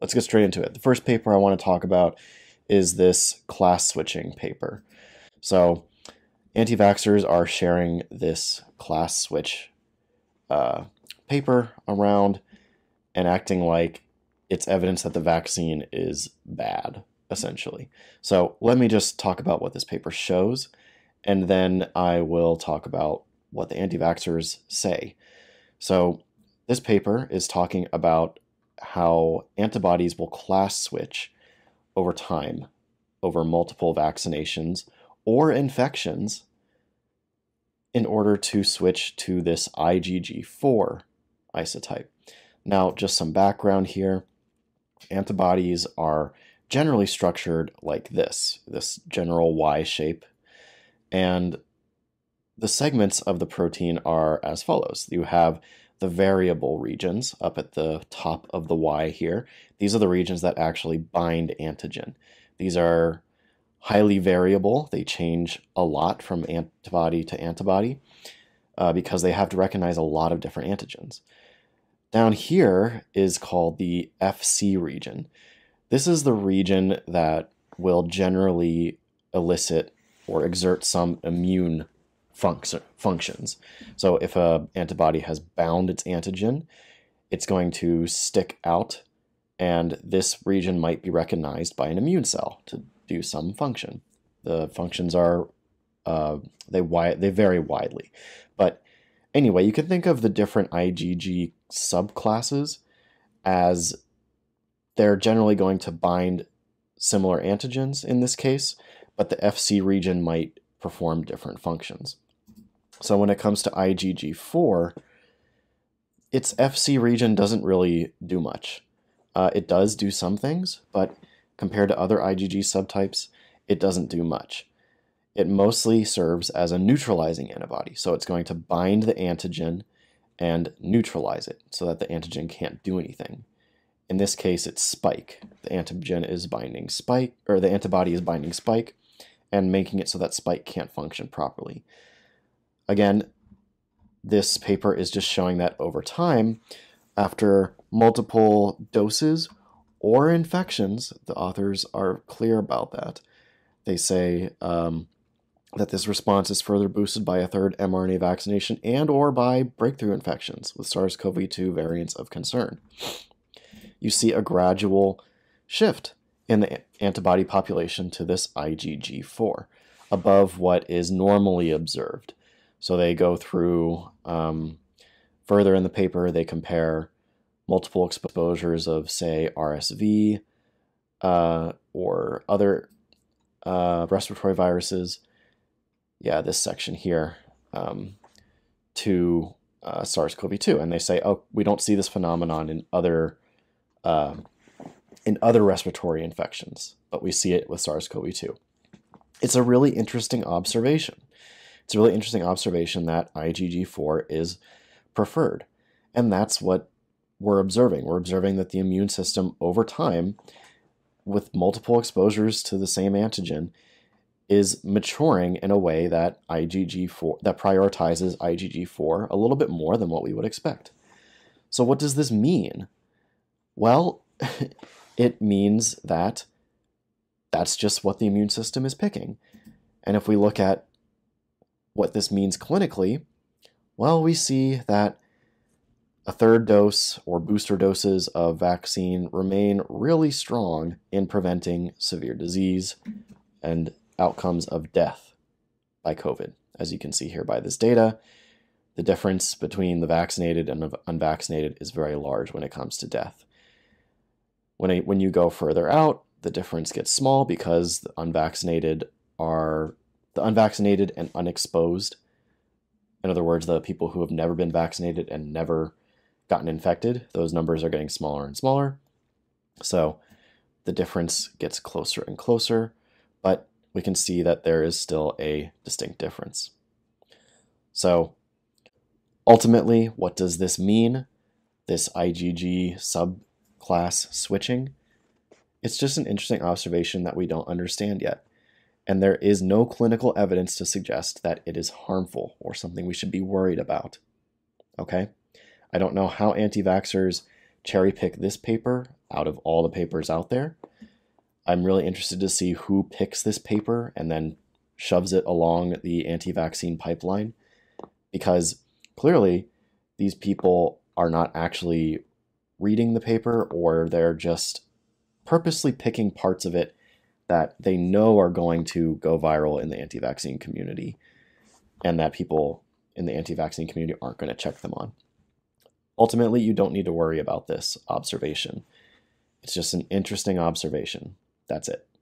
Let's get straight into it. The first paper I want to talk about is this class switching paper. So anti-vaxxers are sharing this class switch paper around and acting like it's evidence that the vaccine is bad, essentially. So let me just talk about what this paper shows, and then I will talk about what the anti-vaxxers say. So this paper is talking about how antibodies will class switch over time, over multiple vaccinations or infections, in order to switch to this IgG4 isotype. Now, just some background here. Antibodies are generally structured like this, this general Y shape, and the segments of the protein are as follows. You have the variable regions up at the top of the Y here. These are the regions that actually bind antigen. These are highly variable. They change a lot from antibody to antibody because they have to recognize a lot of different antigens. Down here is called the FC region. This is the region that will generally elicit or exert some immune functions. So if an antibody has bound its antigen, it's going to stick out, and this region might be recognized by an immune cell to do some function. The functions are, they vary widely. But anyway, you can think of the different IgG subclasses as they're generally going to bind similar antigens in this case, but the FC region might perform different functions. So when it comes to IgG4, its FC region doesn't really do much. It does do some things, but compared to other IgG subtypes, it doesn't do much. It mostly serves as a neutralizing antibody, so it's going to bind the antigen and neutralize it so that the antigen can't do anything. In this case, it's spike. The antigen is binding spike, or the antibody is binding spike, and making it so that spike can't function properly. Again, this paper is just showing that over time, after multiple doses or infections, the authors are clear about that. They say that this response is further boosted by a third mRNA vaccination and or by breakthrough infections with SARS-CoV-2 variants of concern. You see a gradual shift in the antibody population to this IgG4 above what is normally observed. So they go through further in the paper, they compare multiple exposures of, say, RSV or other respiratory viruses, this section here, to SARS-CoV-2. And they say, oh, we don't see this phenomenon in other respiratory infections, but we see it with SARS-CoV-2. It's a really interesting observation. It's a really interesting observation that IgG4 is preferred. And that's what we're observing. We're observing that the immune system over time, with multiple exposures to the same antigen, is maturing in a way that prioritizes IgG4 a little bit more than what we would expect. So what does this mean? Well, it means that that's just what the immune system is picking. And if we look at what this means clinically, well, we see that a third dose or booster doses of vaccine remain really strong in preventing severe disease and outcomes of death by COVID. As you can see here by this data, the difference between the vaccinated and unvaccinated is very large when it comes to death. When you go further out, the difference gets small because the unvaccinated and unexposed, in other words, the people who have never been vaccinated and never gotten infected, those numbers are getting smaller and smaller. So the difference gets closer and closer, but we can see that there is still a distinct difference. So ultimately, what does this mean? This IgG subclass switching? It's just an interesting observation that we don't understand yet. And there is no clinical evidence to suggest that it is harmful or something we should be worried about. Okay? I don't know how anti-vaxxers cherry pick this paper out of all the papers out there. I'm really interested to see who picks this paper and then shoves it along the anti-vaccine pipeline, because clearly these people are not actually reading the paper, or they're just purposely picking parts of it that they know are going to go viral in the anti-vaccine community and that people in the anti-vaccine community aren't going to check them on. Ultimately, you don't need to worry about this observation. It's just an interesting observation. That's it.